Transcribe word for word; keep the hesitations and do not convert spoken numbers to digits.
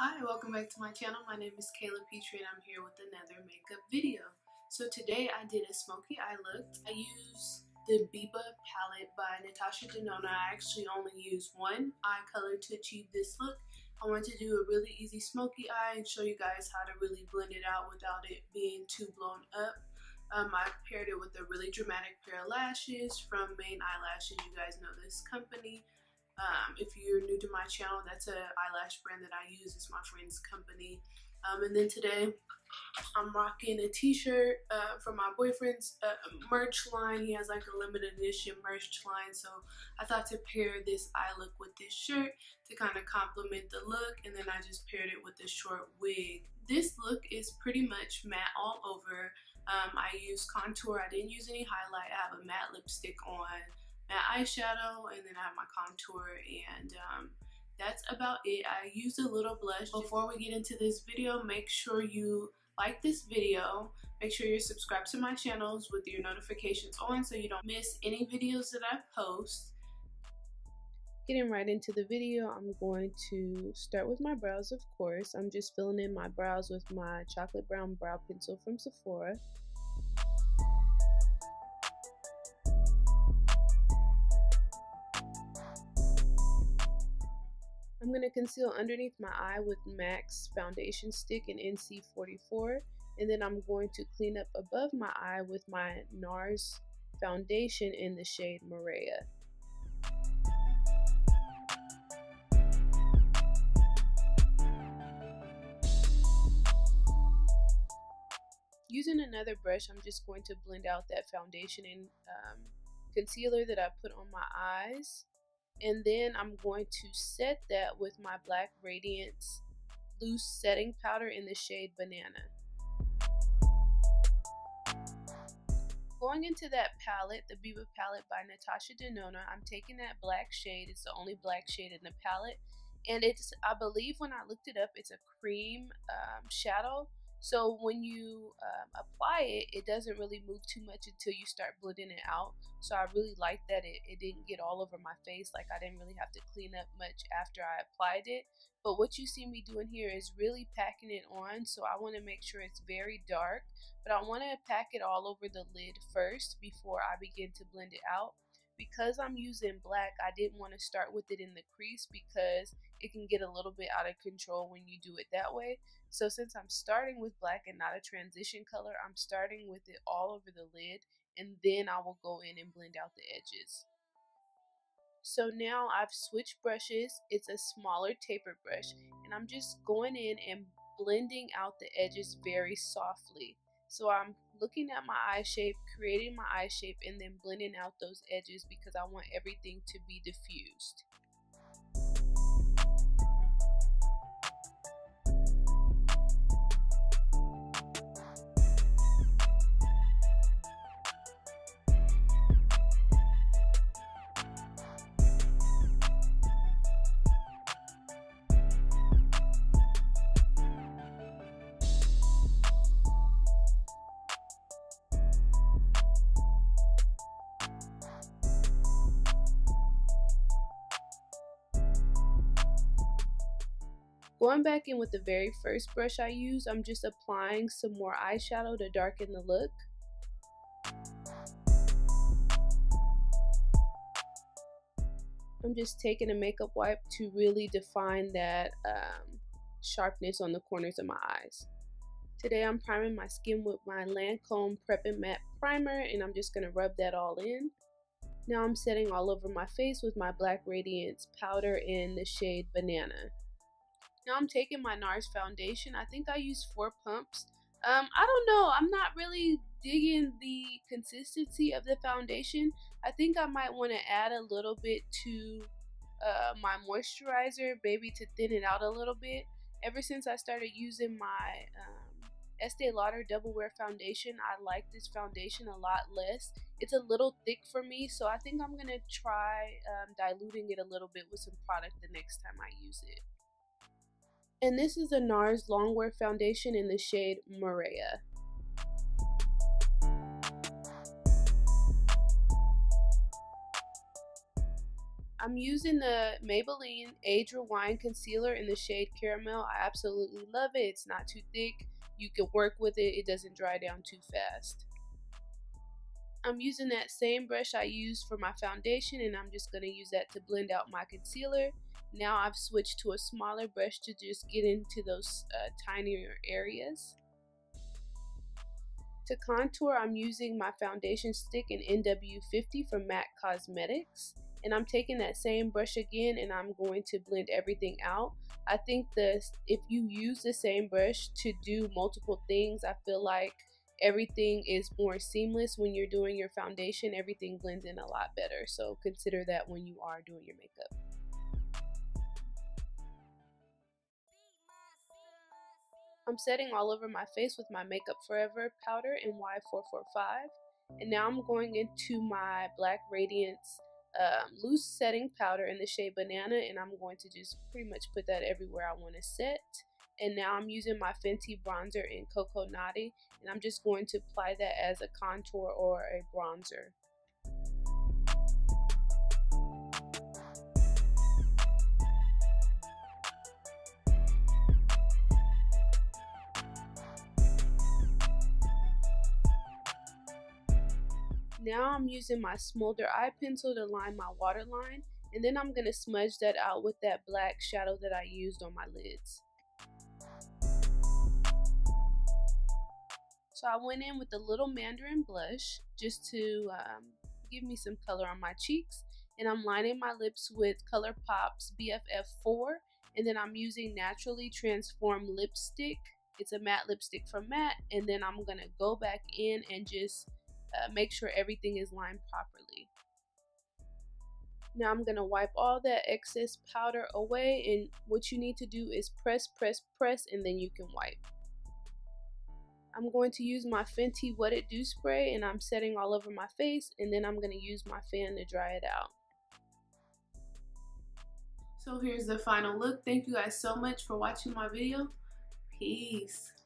Hi, welcome back to my channel. My name is Kayla Petrie and I'm here with another makeup video. So today I did a smoky eye look. I used the Biba palette by Natasha Denona. I actually only used one eye color to achieve this look. I wanted to do a really easy smoky eye and show you guys how to really blend it out without it being too blown up. Um, I paired it with a really dramatic pair of lashes from Main Eyelashes. You guys know this company. Um, if you're new to my channel, that's an eyelash brand that I use. It's my friend's company. Um, and then today, I'm rocking a t-shirt uh, from my boyfriend's uh, merch line. He has like a limited edition merch line. So I thought to pair this eye look with this shirt to kind of complement the look. And then I just paired it with a short wig. This look is pretty much matte all over. Um, I used contour. I didn't use any highlight. I have a matte lipstick on, matte eyeshadow, and then I have my contour, and um, that's about it. I used a little blush. Before we get into this video, make sure you like this video. Make sure you're subscribed to my channels with your notifications on so you don't miss any videos that I post. Getting right into the video, I'm going to start with my brows, of course. I'm just filling in my brows with my chocolate brown brow pencil from Sephora. I'm going to conceal underneath my eye with MAC's foundation stick in N C forty-four, and then I'm going to clean up above my eye with my NARS foundation in the shade Maria. Using another brush, I'm just going to blend out that foundation and um, concealer that I put on my eyes. And then I'm going to set that with my black Radiance loose setting powder in the shade Banana. Going into that palette, the Biba palette by Natasha Denona, I'm taking that black shade. It's the only black shade in the palette. And it's, I believe when I looked it up, it's a cream um, shadow. So when you um, apply it, it doesn't really move too much until you start blending it out. So I really like that it, it didn't get all over my face. Like I didn't really have to clean up much after I applied it. But what you see me doing here is really packing it on. So I want to make sure it's very dark, but I want to pack it all over the lid first before I begin to blend it out. Because I'm using black, I didn't want to start with it in the crease because it can get a little bit out of control when you do it that way. So since I'm starting with black and not a transition color, I'm starting with it all over the lid, and then I will go in and blend out the edges. So now I've switched brushes. It's a smaller taper brush, and I'm just going in and blending out the edges very softly. So I'm looking at my eye shape, creating my eye shape, and then blending out those edges because I want everything to be diffused. Going back in with the very first brush I used, I'm just applying some more eyeshadow to darken the look. I'm just taking a makeup wipe to really define that um, sharpness on the corners of my eyes. Today I'm priming my skin with my Lancôme Prep and Matte Primer, and I'm just going to rub that all in. Now I'm setting all over my face with my Black Radiance powder in the shade Banana. Now I'm taking my NARS foundation. I think I used four pumps. Um, I don't know. I'm not really digging the consistency of the foundation. I think I might want to add a little bit to uh, my moisturizer, maybe to thin it out a little bit. Ever since I started using my um, Estee Lauder Double Wear foundation, I like this foundation a lot less. It's a little thick for me, so I think I'm going to try um, diluting it a little bit with some product the next time I use it. And this is the NARS Longwear Foundation in the shade Maria. I'm using the Maybelline Age Rewind Concealer in the shade Caramel. I absolutely love it. It's not too thick. You can work with it. It doesn't dry down too fast. I'm using that same brush I used for my foundation, and I'm just going to use that to blend out my concealer. Now I've switched to a smaller brush to just get into those uh, tinier areas. To contour, I'm using my foundation stick in N W fifty from MAC Cosmetics. And I'm taking that same brush again, and I'm going to blend everything out. I think the, if you use the same brush to do multiple things, I feel like everything is more seamless when you're doing your foundation. Everything blends in a lot better. So consider that when you are doing your makeup. I'm setting all over my face with my Makeup Forever powder in Y four forty-five. And now I'm going into my Black Radiance Um, loose setting powder in the shade Banana, and I'm going to just pretty much put that everywhere I want to set. And now I'm using my Fenty bronzer in Coco Natty, and I'm just going to apply that as a contour or a bronzer. Now I'm using my Smolder eye pencil to line my waterline, and then I'm going to smudge that out with that black shadow that I used on my lids. So I went in with a little Mandarin blush just to um, give me some color on my cheeks, and I'm lining my lips with ColourPop's B F F four, and then I'm using Naturally Transform lipstick. It's a matte lipstick from MAC, and then I'm going to go back in and just Uh, make sure everything is lined properly. Now I'm going to wipe all that excess powder away, and what you need to do is press, press, press, and then you can wipe. I'm going to use my Fenty What It Do Spray, and I'm setting all over my face, and then I'm going to use my fan to dry it out. So here's the final look. Thank you guys so much for watching my video. Peace.